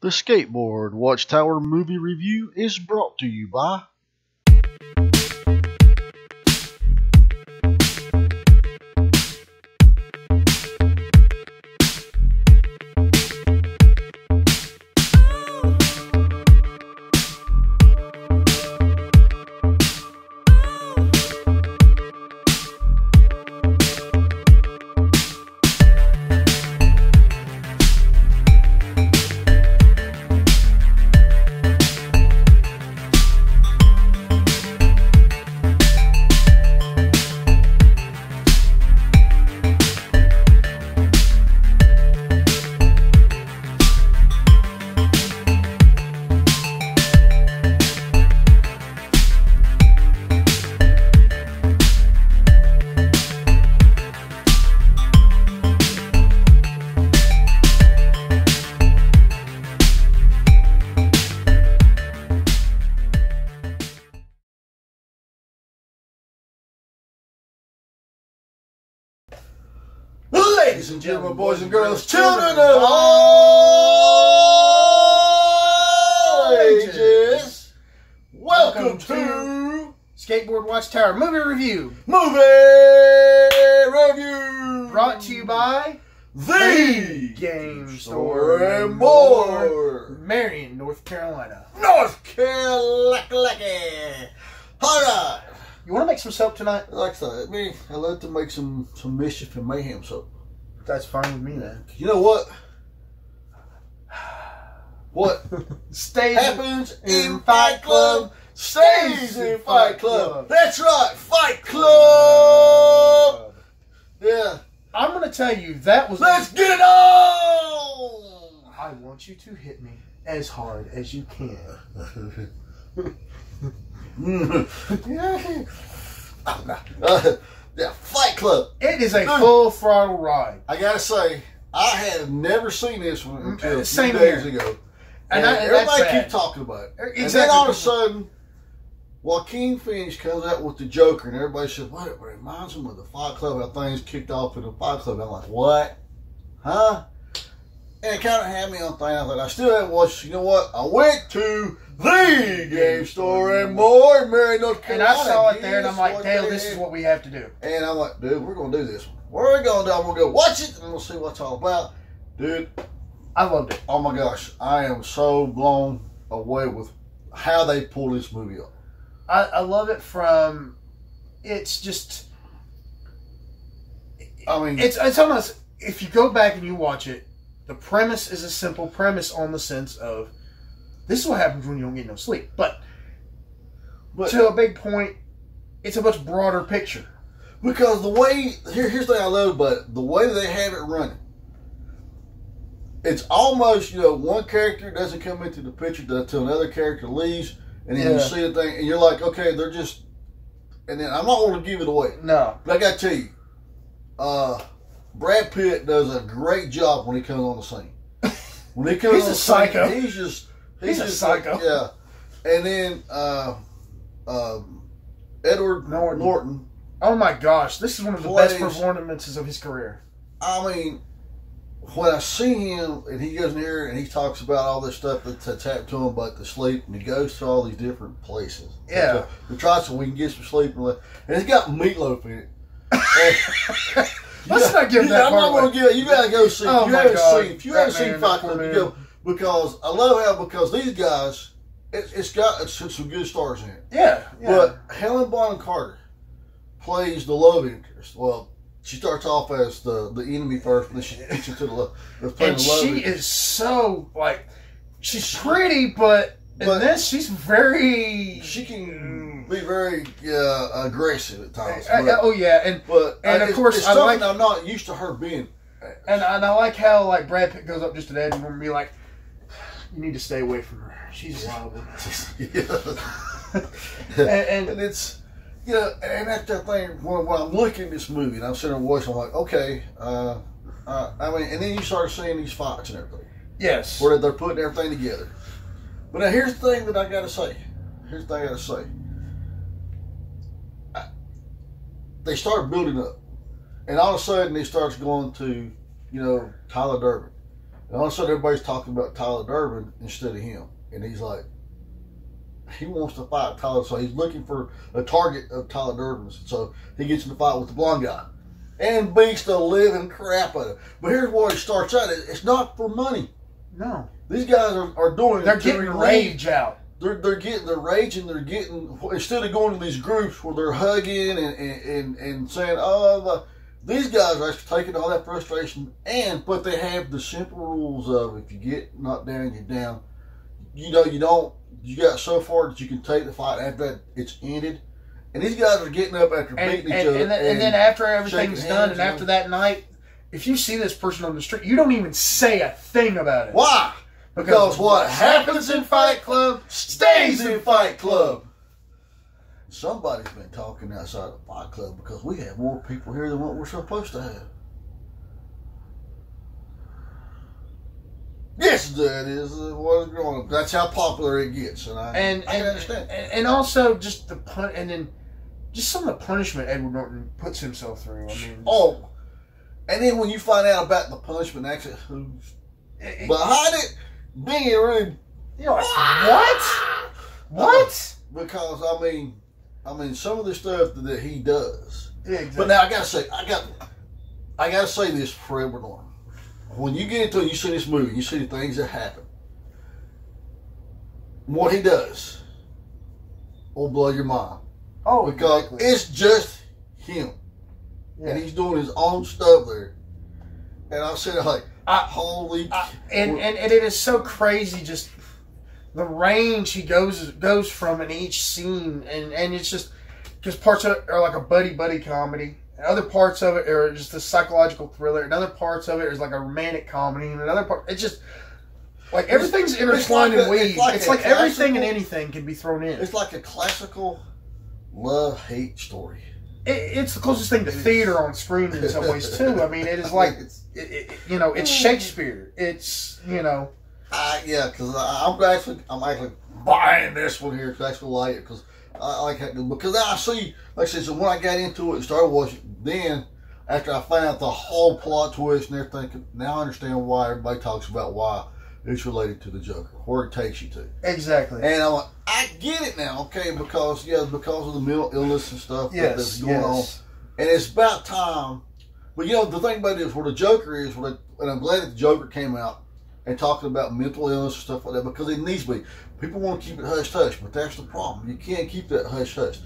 The Skateboard Watchtower Movie Review is brought to you by Ladies and gentlemen, boys and girls, children of all ages, welcome to Skateboard Watchtower Movie Review. Brought to you by The Game Store and More, Marion, North Carolina. Alright. You want to make some soap tonight? I love to make some mischief and mayhem soap. That's fine with me, then. You know what? What stays happens in Fight Club stays in Fight Club. That's right, Fight Club. Yeah. I'm gonna tell you that was. Let's get it on. I want you to hit me as hard as you can. Yeah, Fight Club. It is a full throttle ride. I gotta say, I have never seen this one until a few days ago. And everybody keeps talking about it. Exactly. And then all of a sudden, Joaquin Phoenix comes out with the Joker, and everybody says, "What? It reminds them of the Fight Club." How things kicked off in the Fight Club. And I'm like, "What? Huh?" And it kind of had me on thing. I thought I still haven't watched. You know what? I went to The Game Store and More, Marion, North Carolina. And I saw it there, and I'm like, Dale, this is what we have to do. And I'm like, dude, we're going to do this one. We're going to do it. I'm going to go watch it, and we'll see what it's all about. Dude, I loved it. Oh, my gosh. I am so blown away with how they pull this movie up. I love it from... It's just... I mean... It's almost... If you go back and you watch it, the premise is a simple premise on the sense of... This is what happens when you don't get no sleep. But to a big point, it's a much broader picture. Because the way, here's the thing I love about it, the way they have it running. It's almost, you know, one character doesn't come into the picture until another character leaves. And then you see the thing, and you're like, okay, they're just, and then I'm not going to give it away. No. But I got to tell you, Brad Pitt does a great job when he comes on the scene. When he comes he's on the psycho. Scene, he's just... He's a psycho. Like, yeah. And then Edward Norton. Oh, my gosh. This is one of the best performances of his career. I mean, when I see him, and he goes in here, and he talks about all this stuff that's attached to him about the sleep, and he goes to all these different places. Yeah. We try so we can get some sleep. And it's got meatloaf in it. Let's not give that I'm not going to give it. You got to go see it. If you haven't seen Fight Club, you go... Because I love how, because these guys, it's got some good stars in it. Yeah. But Helena Bonham Carter plays the love interest. Well, she starts off as the enemy first, and then she gets into the love. She is so, like, she's pretty, but in this, she's very... She can be very aggressive at times. But, of course, I'm not used to her being. And I like how, like, Brad Pitt goes up just to the edge and be like, you need to stay away from her. She's wild. and it's, you know, and that's the thing. When I'm looking at this movie and I'm sitting there watching, I'm like, okay, I mean, and then you start seeing these fights and everything. Yes. Where they're putting everything together. But now here's the thing that I got to say. They start building up. And all of a sudden, he starts going to, you know, Tyler Durden. And all of a sudden, everybody's talking about Tyler Durden instead of him. And he's like, he wants to fight Tyler. So he's looking for a target of Tyler Durden's. So he gets in the fight with the blonde guy and beats the living crap out of him. But here's where it starts out. It's not for money. No. These guys are doing it. They're getting rage out. They're getting their rage, and they're getting, instead of going to these groups where they're hugging and saying, oh, these guys are actually taking all that frustration, but they have the simple rules of, if you get knocked down, you're down. You know, you got so far that you can take the fight. After that, it's ended. And these guys are getting up after beating each other. And then after everything's done, and after that night, if you see this person on the street, you don't even say a thing about it. Why? Because what happens in Fight Club stays in Fight Club. Somebody's been talking outside of Fight Club, because we have more people here than what we're supposed to have. Yes, that is what's going on. That's how popular it gets, and I understand. And also just the just some of the punishment Edward Norton puts himself through. I mean, oh, and then when you find out about the punishment, actually who's behind it. Being rude. You're like, what? What? Because I mean, some of the stuff that he does. Yeah, exactly. But now I gotta say this for Edward Norton. When you get into it, you see this movie, you see the things that happen. What he does will blow your mind. Oh, because exactly. It's just him, yeah. And he's doing his own stuff there. And I'm sitting like, and it is so crazy, just the range he goes from in each scene, and it's just because parts of it are like a buddy comedy, and other parts of it are just a psychological thriller, and other parts of it is like a romantic comedy, and another part it's just like everything's intertwined and weaved. It's like everything and anything can be thrown in. It's like a classical love-hate story. It's the closest thing to theater on screen in some ways too. I mean, it is like you know, it's Shakespeare. It's, you know, yeah, because I'm actually buying this one here because I actually like it, because I like how, because I see, like I said, so when I got into it and started watching, then after I found out the whole plot twist and everything, now I understand why everybody talks about why it's related to the Joker, where it takes you to. Exactly. And I'm like, I get it now, okay, because, yeah, because of the mental illness and stuff that's going on. And it's about time. But, you know, the thing about it is where the Joker is, and I'm glad that the Joker came out and talked about mental illness and stuff like that, because it needs to be. People want to keep it hush-hush, but that's the problem. You can't keep that hush-hush.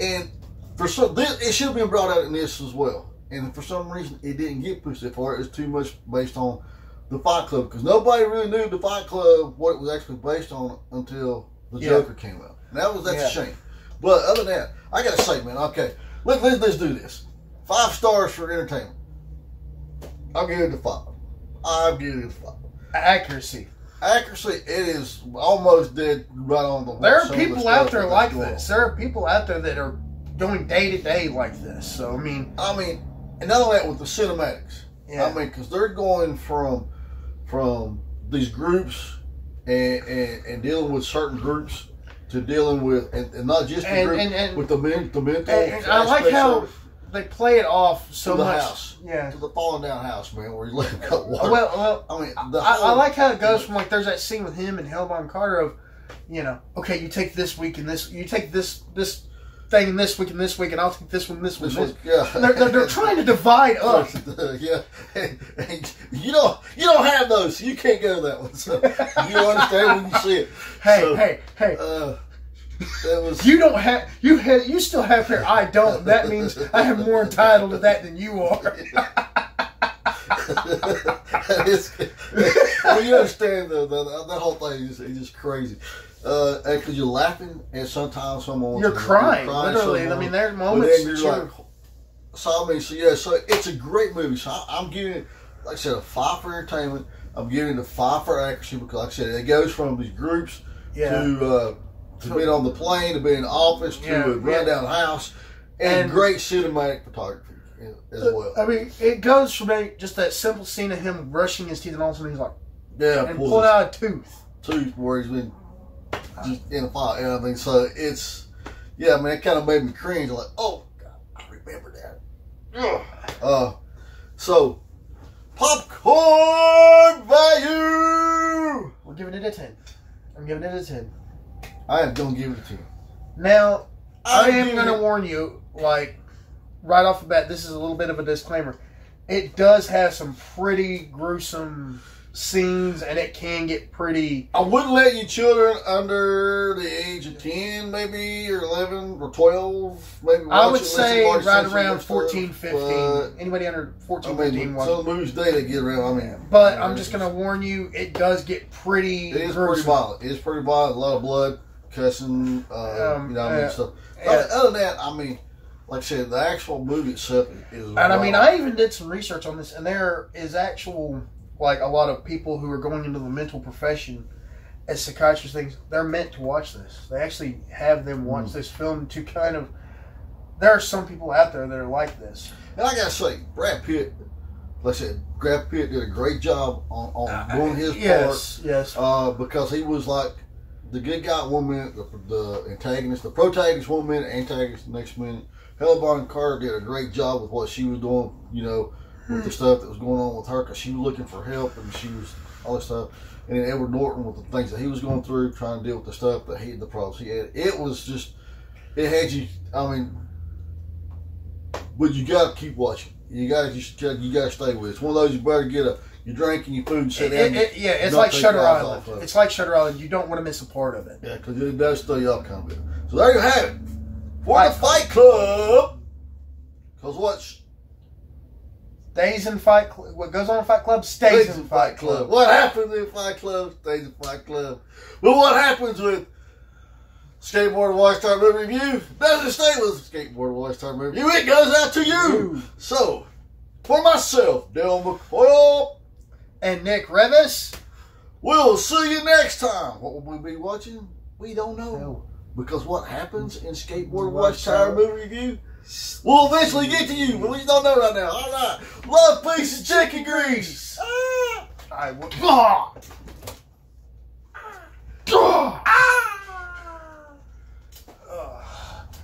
And for some, it should have been brought out in this as well. And for some reason, it didn't get pushed that far. It was too much based on the Fight Club, because nobody really knew the Fight Club, what it was actually based on, until the Joker came out. And that's a shame. But other than that, I gotta say, man, okay, let's do this. 5 stars for entertainment. I'll give it a 5. I'll give it a 5. Accuracy. It is almost dead right on the wall. There are people out there like this. There are people out there that are going day to day like this. So I mean, and not only that, with the cinematics. Yeah. I mean, because they're going from these groups and dealing with certain groups to dealing with and not just the group and with the mental. And I like how they play it off so much. The house, to the falling down house, man, where he let him cut water. Well, I mean, I like how it goes from, like, there's that scene with him and Helena Bonham Carter of, you know, okay, you take this week and this, you take this thing this week, and I'll take this one this week. Yeah. They're trying to divide up. Yeah, and you don't have those. So you can't go to that one. So you understand when you see it. Hey. That was, you still have here. I don't. That means I am more entitled to that than you are. Well, you understand though, that whole thing is just crazy. Because you're laughing, and sometimes you're crying literally. Someone, I mean, there's moments you're like, so I mean, so yeah, so it's a great movie. So I'm giving it, like I said, a 5 for entertainment. I'm giving it a 5 for accuracy, because, like I said, it goes from these groups to being on the plane, to being in the office, to a rundown house, and great cinematic photography as well. I mean, it goes from just that simple scene of him brushing his teeth, and all of a sudden he's like, and pulled out a tooth where he's been just in a fight, you know what I mean? So it's, I mean, it kind of made me cringe. Like, oh, God, I remember that. So, popcorn value. giving it a 10. I don't give it a 10. Now, I am going to warn you, like, right off the bat, this is a little bit of a disclaimer. It does have some pretty gruesome scenes, and it can get pretty... I wouldn't let your children under the age of 10, maybe, or 11, or 12, maybe. I would say right around 14, 15. Anybody under 14, 15. Some movies today they get around, I mean. But I'm just going to warn you, it does get pretty gruesome. It is pretty violent. It is pretty violent. A lot of blood, cussing, you know what I mean, stuff. Other than that, I mean... Like I said, the actual movie itself is... And I mean, I even did some research on this, and there is actual, like, a lot of people who are going into the mental profession as psychiatrists, things, they're meant to watch this. They actually have them watch this film to kind of... There are some people out there that are like this. And I gotta say, Brad Pitt, like I said, Brad Pitt did a great job on doing his part. Yes, because he was like... The good guy one minute, the antagonist, the protagonist one minute, antagonist the next minute. Helena Bonham Carter did a great job with what she was doing, you know, with the stuff that was going on with her, because she was looking for help and she was all this stuff. And then Edward Norton with the things that he was going through, trying to deal with the stuff that he, the problems he had. It was just, it had you. I mean, but you got to keep watching. You got to, stay with it. It's one of those you better get a. You drink and you food and sit down. Yeah, it's like Shutter Island. It's like Shutter Island. You don't want to miss a part of it. Yeah, because it does throw you off kind of bit. So there you have it. For the Fight Club. Because what's... Stays in Fight Club. What goes on in Fight Club stays in Fight Club. What happens in Fight Club stays in Fight Club. Well, what happens with Skateboard Watch Time Movie Review doesn't stay with Skateboard Watch Time Movie Review. It goes out to you. So, for myself, Dael McFoyle. And Nick Remis. We'll see you next time. What will we be watching? We don't know. No. Because what happens in Skateboard Watch Tower Movie Review will eventually get to you, but we don't know right now. All right. Love, peace, and chicken grease. Ah. I will. Ah. Ah. Ah.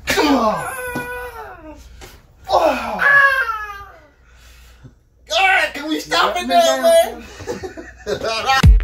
Ah. Ah. Ah. All right, can we stop it now, man?